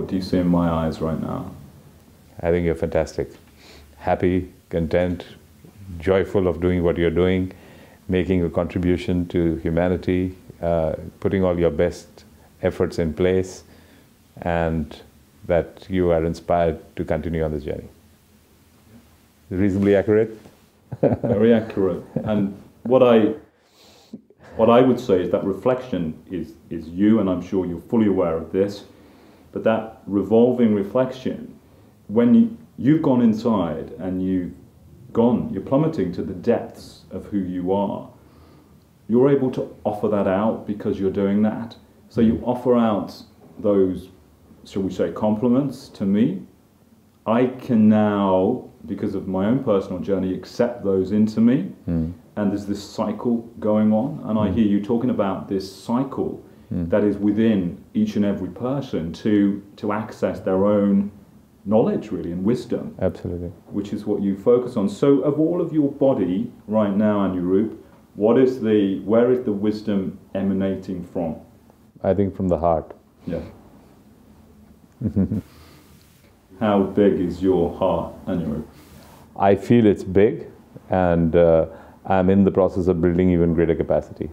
What do you see in my eyes right now? I think you're fantastic. Happy, content, joyful of doing what you're doing, making a contribution to humanity, putting all your best efforts in place, and that you are inspired to continue on this journey. Reasonably accurate? Very accurate. And what I would say is that reflection is you, and I'm sure you're fully aware of this, but that revolving reflection, when you've gone inside and you're plummeting to the depths of who you are, you're able to offer that out because you're doing that. So you offer out those, shall we say, compliments to me. I can now, because of my own personal journey, accept those into me. Mm. And there's this cycle going on. And I hear you talking about this cycle that is within each and every person to access their own knowledge, really, and wisdom. Absolutely. Which is what you focus on. So of all of your body right now, Anuroop, where is the wisdom emanating from? I think from the heart. Yeah. How big is your heart, Anuroop? I feel it's big, and I'm in the process of building even greater capacity.